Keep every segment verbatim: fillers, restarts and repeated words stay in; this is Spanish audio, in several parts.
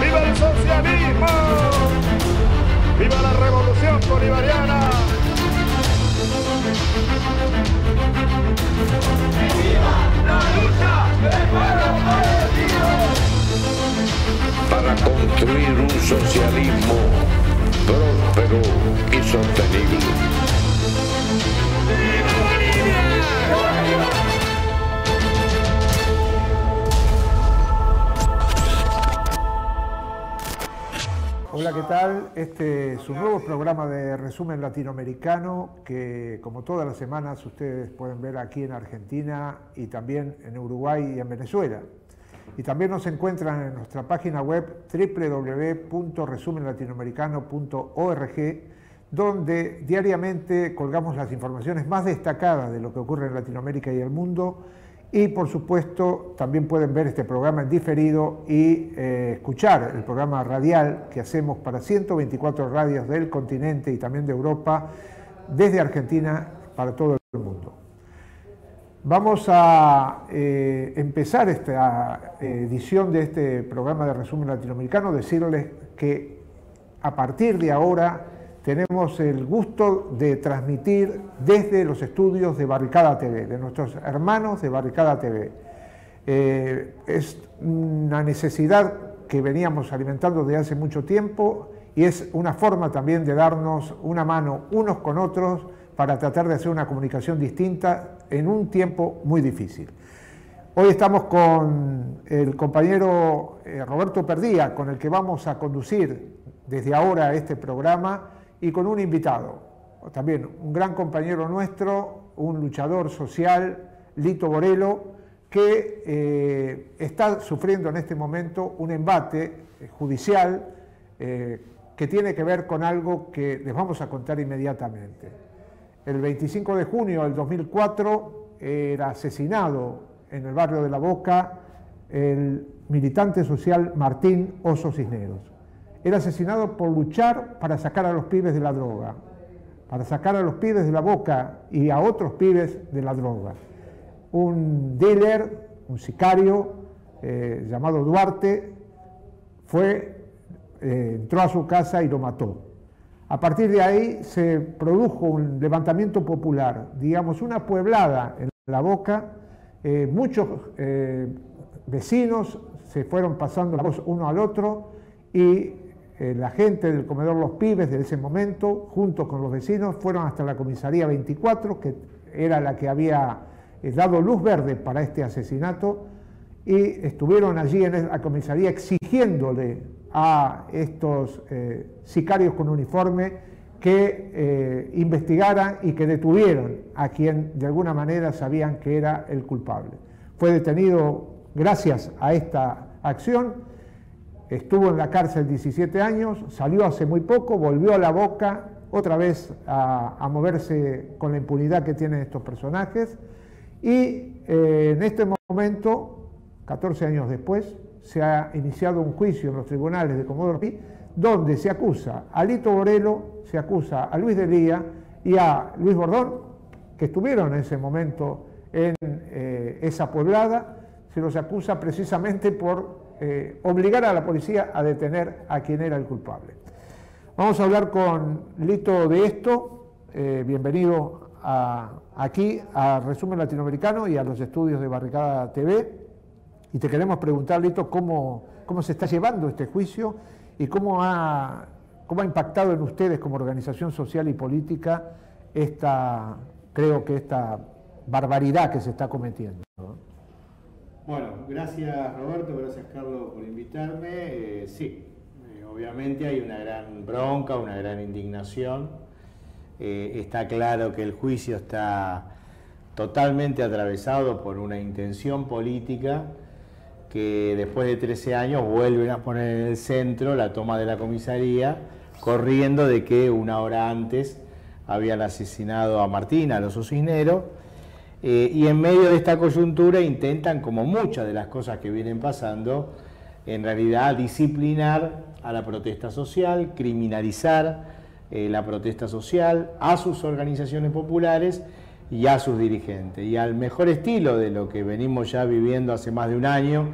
¡Viva el socialismo! ¡Viva la revolución bolivariana! ¡Y viva la lucha del pueblo partido! Para construir un socialismo próspero y sostenible. ¡Viva Bolivia! Hola, ¿qué tal? Este es un nuevo programa de Resumen Latinoamericano que, como todas las semanas, ustedes pueden ver aquí en Argentina y también en Uruguay y en Venezuela. Y también nos encuentran en nuestra página web w w w punto resumen latinoamericano punto org, donde diariamente colgamos las informaciones más destacadas de lo que ocurre en Latinoamérica y el mundo. Y, por supuesto, también pueden ver este programa en diferido y eh, escuchar el programa radial que hacemos para ciento veinticuatro radios del continente y también de Europa, desde Argentina para todo el mundo. Vamos a eh, empezar esta edición de este programa de Resumen Latinoamericano, decirles que a partir de ahora tenemos el gusto de transmitir desde los estudios de Barricada T V, de nuestros hermanos de Barricada T V. Eh, es una necesidad que veníamos alimentando desde hace mucho tiempo y es una forma también de darnos una mano unos con otros para tratar de hacer una comunicación distinta en un tiempo muy difícil. Hoy estamos con el compañero eh, Roberto Perdía, con el que vamos a conducir desde ahora este programa, y con un invitado, también un gran compañero nuestro, un luchador social, Lito Borelo, que eh, está sufriendo en este momento un embate judicial eh, que tiene que ver con algo que les vamos a contar inmediatamente. El veinticinco de junio del dos mil cuatro eh, era asesinado en el barrio de La Boca el militante social Martín Oso Cisneros. Era asesinado por luchar para sacar a los pibes de la droga, para sacar a los pibes de La Boca y a otros pibes de la droga. Un dealer, un sicario eh, llamado Duarte, fue, eh, entró a su casa y lo mató. A partir de ahí se produjo un levantamiento popular, digamos una pueblada en La Boca. Eh, muchos eh, vecinos se fueron pasando la voz uno al otro y Eh, la gente del comedor Los Pibes de ese momento, junto con los vecinos, fueron hasta la Comisaría veinticuatro, que era la que había eh, dado luz verde para este asesinato, y estuvieron allí en la comisaría exigiéndole a estos eh, sicarios con uniforme que eh, investigaran y que detuvieran a quien de alguna manera sabían que era el culpable. Fue detenido gracias a esta acción. Estuvo en la cárcel diecisiete años, salió hace muy poco, volvió a La Boca otra vez a, a moverse con la impunidad que tienen estos personajes y eh, en este momento, catorce años después, se ha iniciado un juicio en los tribunales de Comodoro Py donde se acusa a Lito Borelo, se acusa a Luis Delía y a Luis Bordón, que estuvieron en ese momento en eh, esa poblada. Se los acusa precisamente por Eh, obligar a la policía a detener a quien era el culpable. Vamos a hablar con Lito de esto. Eh, bienvenido a, aquí a Resumen Latinoamericano y a los estudios de Barricada T V. Y te queremos preguntar, Lito, cómo, cómo se está llevando este juicio y cómo ha, cómo ha impactado en ustedes como organización social y política esta, creo que esta barbaridad que se está cometiendo, ¿no? Bueno, gracias Roberto, gracias Carlos por invitarme. Eh, sí, eh, obviamente hay una gran bronca, una gran indignación. Eh, está claro que el juicio está totalmente atravesado por una intención política que después de trece años vuelven a poner en el centro la toma de la comisaría, corriendo de que una hora antes habían asesinado a Martín, a los Oso Cisneros. Eh, y en medio de esta coyuntura intentan, como muchas de las cosas que vienen pasando, en realidad disciplinar a la protesta social, criminalizar eh, la protesta social, a sus organizaciones populares y a sus dirigentes. Y al mejor estilo de lo que venimos ya viviendo hace más de un año,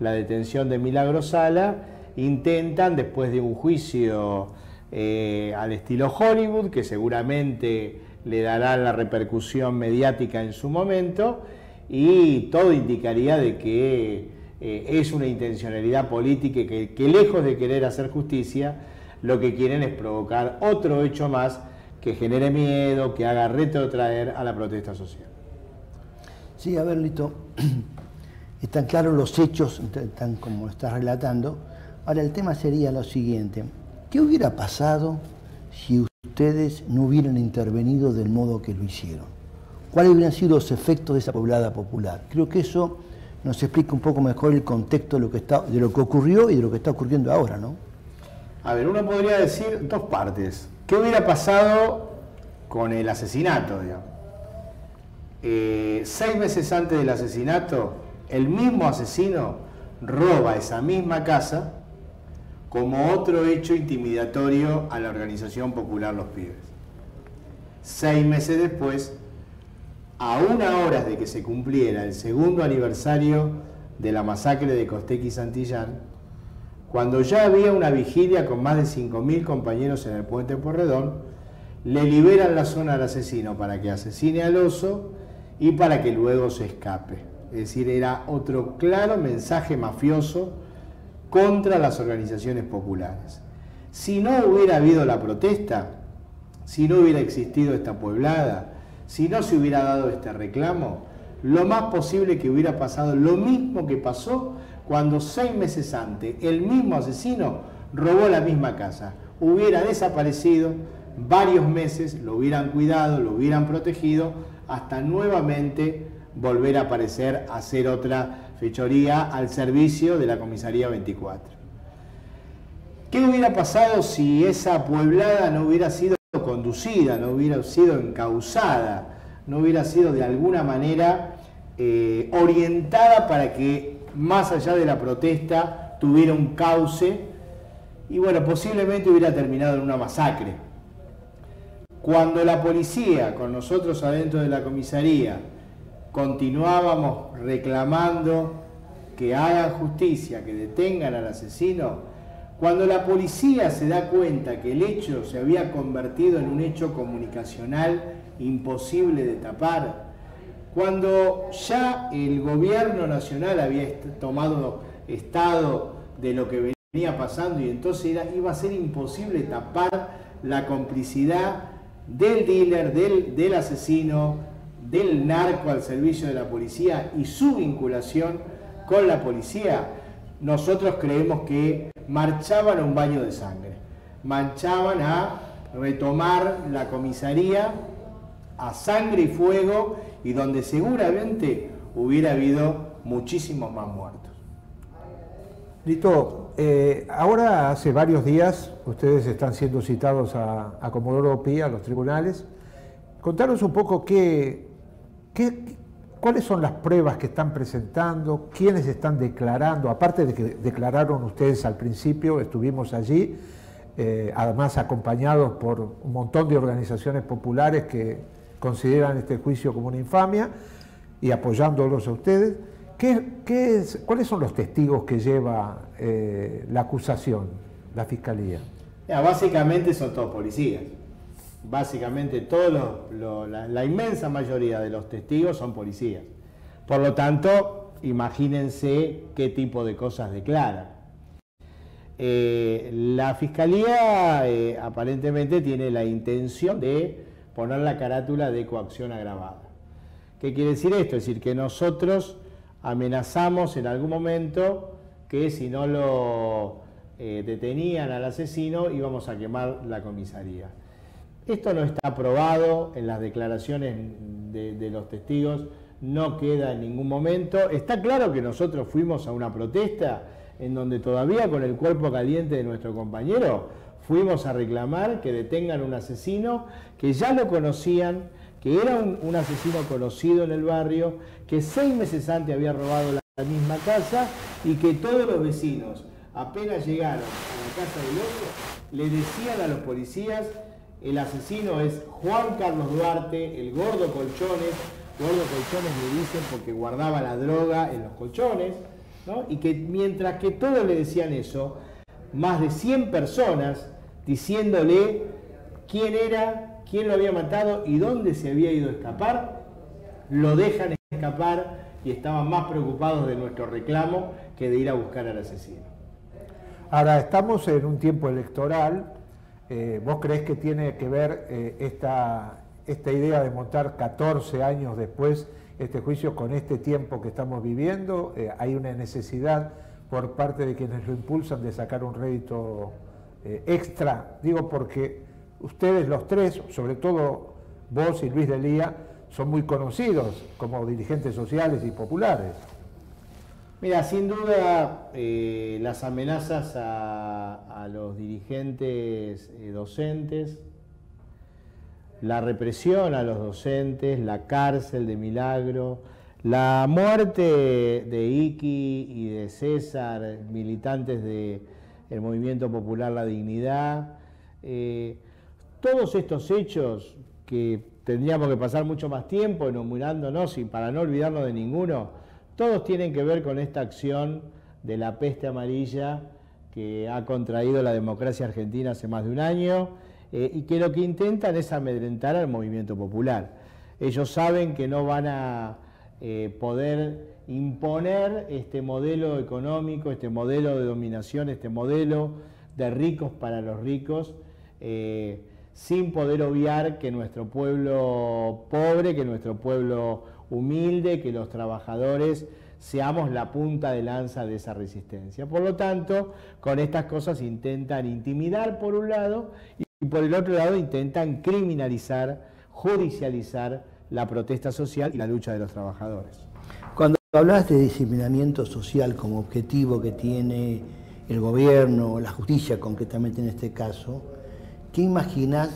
la detención de Milagro Sala, intentan, después de un juicio eh, al estilo Hollywood, que seguramente le darán la repercusión mediática en su momento, y todo indicaría de que eh, es una intencionalidad política que, que lejos de querer hacer justicia, lo que quieren es provocar otro hecho más que genere miedo, que haga retrotraer a la protesta social. Sí, a ver, Lito, están claros los hechos, tan como lo estás relatando. Ahora, el tema sería lo siguiente. ¿Qué hubiera pasado si ustedes no hubieran intervenido del modo que lo hicieron? ¿Cuáles hubieran sido los efectos de esa poblada popular? Creo que eso nos explica un poco mejor el contexto de lo que, está, de lo que ocurrió y de lo que está ocurriendo ahora, ¿no? A ver, uno podría decir dos partes. ¿Qué hubiera pasado con el asesinato, digamos? Eh, seis meses antes del asesinato, el mismo asesino roba esa misma casa como otro hecho intimidatorio a la organización popular Los Pibes. Seis meses después, a una hora de que se cumpliera el segundo aniversario de la masacre de Costequi Santillán, cuando ya había una vigilia con más de cinco mil compañeros en el puente Porredón, le liberan la zona al asesino para que asesine al Oso y para que luego se escape. Es decir, era otro claro mensaje mafioso contra las organizaciones populares. Si no hubiera habido la protesta, si no hubiera existido esta pueblada, si no se hubiera dado este reclamo, lo más posible que hubiera pasado lo mismo que pasó cuando seis meses antes el mismo asesino robó la misma casa. Hubiera desaparecido varios meses, lo hubieran cuidado, lo hubieran protegido, hasta nuevamente volver a aparecer, a hacer otra fechoría al servicio de la Comisaría veinticuatro. ¿Qué hubiera pasado si esa pueblada no hubiera sido conducida, no hubiera sido encauzada, no hubiera sido de alguna manera eh, orientada para que, más allá de la protesta, tuviera un cauce y, bueno, posiblemente hubiera terminado en una masacre? Cuando la policía, con nosotros adentro de la comisaría, continuábamos reclamando que hagan justicia, que detengan al asesino, cuando la policía se da cuenta que el hecho se había convertido en un hecho comunicacional imposible de tapar, cuando ya el gobierno nacional había tomado estado de lo que venía pasando y entonces era, iba a ser imposible tapar la complicidad del dealer, del, del asesino, del narco al servicio de la policía y su vinculación con la policía, nosotros creemos que marchaban a un baño de sangre, marchaban a retomar la comisaría a sangre y fuego y donde seguramente hubiera habido muchísimos más muertos. Lito, eh, ahora hace varios días ustedes están siendo citados a, a Comodoro Py, a los tribunales. Contanos un poco qué, qué, cuáles son las pruebas que están presentando, quiénes están declarando, aparte de que declararon ustedes al principio, estuvimos allí, eh, además acompañados por un montón de organizaciones populares que consideran este juicio como una infamia y apoyándolos a ustedes. ¿Qué, qué es, ¿Cuáles son los testigos que lleva eh, la acusación, la fiscalía? Ya, básicamente son todos policías. Básicamente todos los, lo, la, la inmensa mayoría de los testigos son policías. Por lo tanto, imagínense qué tipo de cosas declaran. Eh, la fiscalía eh, aparentemente tiene la intención de poner la carátula de coacción agravada. ¿Qué quiere decir esto? Es decir, que nosotros amenazamos en algún momento que si no lo eh, detenían al asesino íbamos a quemar la comisaría. Esto no está aprobado en las declaraciones de, de los testigos, no queda en ningún momento. Está claro que nosotros fuimos a una protesta en donde todavía con el cuerpo caliente de nuestro compañero fuimos a reclamar que detengan a un asesino que ya lo conocían, que era un, un asesino conocido en el barrio, que seis meses antes había robado la, la misma casa y que todos los vecinos, apenas llegaron a la casa del otro, le decían a los policías: el asesino es Juan Carlos Duarte, el gordo colchones, gordo colchones le dicen porque guardaba la droga en los colchones, ¿no? Y que mientras que todos le decían eso, más de cien personas diciéndole quién era, quién lo había matado y dónde se había ido a escapar, lo dejan escapar y estaban más preocupados de nuestro reclamo que de ir a buscar al asesino. Ahora, estamos en un tiempo electoral. Eh, ¿Vos creés que tiene que ver eh, esta, esta idea de montar catorce años después este juicio con este tiempo que estamos viviendo? Eh, ¿Hay una necesidad por parte de quienes lo impulsan de sacar un rédito eh, extra? Digo, porque ustedes los tres, sobre todo vos y Luis Delía, son muy conocidos como dirigentes sociales y populares. Mira, sin duda eh, las amenazas a, a los dirigentes eh, docentes, la represión a los docentes, la cárcel de Milagro, la muerte de Iqui y de César, militantes del Movimiento Popular La Dignidad, eh, todos estos hechos que tendríamos que pasar mucho más tiempo enumerándonos y para no olvidarnos de ninguno, todos tienen que ver con esta acción de la peste amarilla que ha contraído la democracia argentina hace más de un año, Eh, y que lo que intentan es amedrentar al movimiento popular. Ellos saben que no van a eh, poder imponer este modelo económico, este modelo de dominación, este modelo de ricos para los ricos, eh, sin poder obviar que nuestro pueblo pobre, que nuestro pueblo humilde, que los trabajadores seamos la punta de lanza de esa resistencia. Por lo tanto, con estas cosas intentan intimidar por un lado y Y por el otro lado intentan criminalizar, judicializar la protesta social y la lucha de los trabajadores. Cuando hablas de diseminamiento social como objetivo que tiene el gobierno, la justicia concretamente en este caso, ¿qué imaginas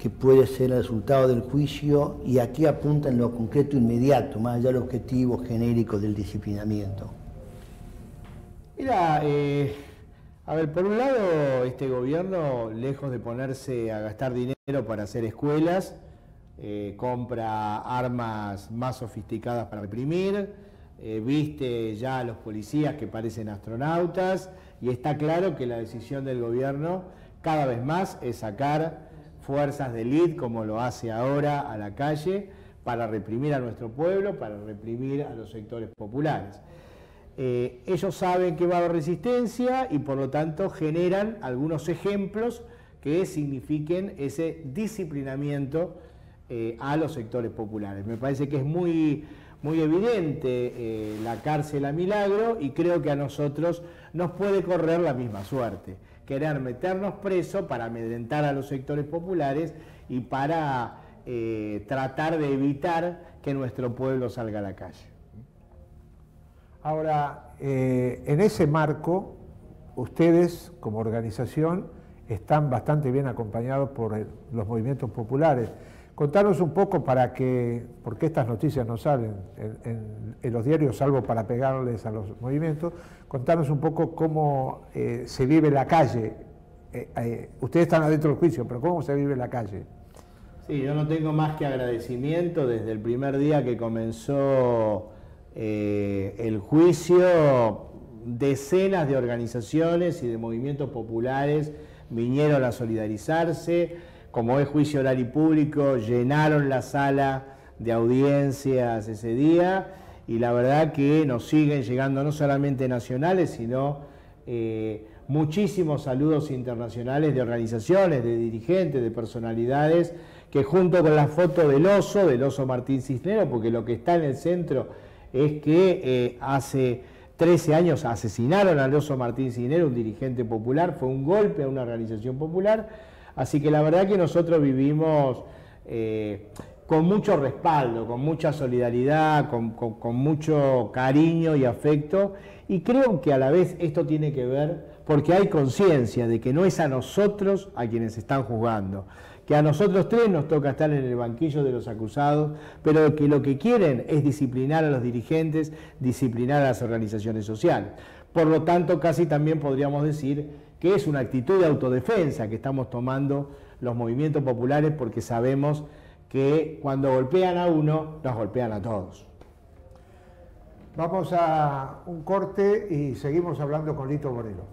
que puede ser el resultado del juicio y a qué apunta en lo concreto inmediato, más allá del objetivo genérico del disciplinamiento? Mira, eh... a ver, por un lado, este gobierno, lejos de ponerse a gastar dinero para hacer escuelas, eh, compra armas más sofisticadas para reprimir, eh, viste ya a los policías que parecen astronautas, y está claro que la decisión del gobierno cada vez más es sacar fuerzas de élite, como lo hace ahora, a la calle, para reprimir a nuestro pueblo, para reprimir a los sectores populares. Eh, ellos saben que va a haber resistencia y por lo tanto generan algunos ejemplos que signifiquen ese disciplinamiento eh, a los sectores populares. Me parece que es muy, muy evidente eh, la cárcel a Milagro y creo que a nosotros nos puede correr la misma suerte. Querer meternos preso para amedrentar a los sectores populares y para eh, tratar de evitar que nuestro pueblo salga a la calle. Ahora, eh, en ese marco, ustedes como organización están bastante bien acompañados por el, los movimientos populares. Contanos un poco para que, porque estas noticias no salen en, en, en los diarios, salvo para pegarles a los movimientos, contanos un poco cómo eh, se vive la calle. Eh, eh, ustedes están adentro del juicio, pero ¿cómo se vive la calle? Sí, yo no tengo más que agradecimiento desde el primer día que comenzó Eh, el juicio. Decenas de organizaciones y de movimientos populares vinieron a solidarizarse. Como es juicio oral y público, llenaron la sala de audiencias ese día y la verdad que nos siguen llegando no solamente nacionales, sino eh, muchísimos saludos internacionales de organizaciones, de dirigentes, de personalidades, que junto con la foto del oso, del oso Martín Cisneros, porque lo que está en el centro es que eh, hace trece años asesinaron al oso Martín Cisneros, un dirigente popular, fue un golpe a una organización popular, así que la verdad que nosotros vivimos eh, con mucho respaldo, con mucha solidaridad, con, con, con mucho cariño y afecto, y creo que a la vez esto tiene que ver porque hay conciencia de que no es a nosotros a quienes están juzgando, que a nosotros tres nos toca estar en el banquillo de los acusados, pero que lo que quieren es disciplinar a los dirigentes, disciplinar a las organizaciones sociales. Por lo tanto, casi también podríamos decir que es una actitud de autodefensa que estamos tomando los movimientos populares porque sabemos que cuando golpean a uno, nos golpean a todos. Vamos a un corte y seguimos hablando con Lito Moreno.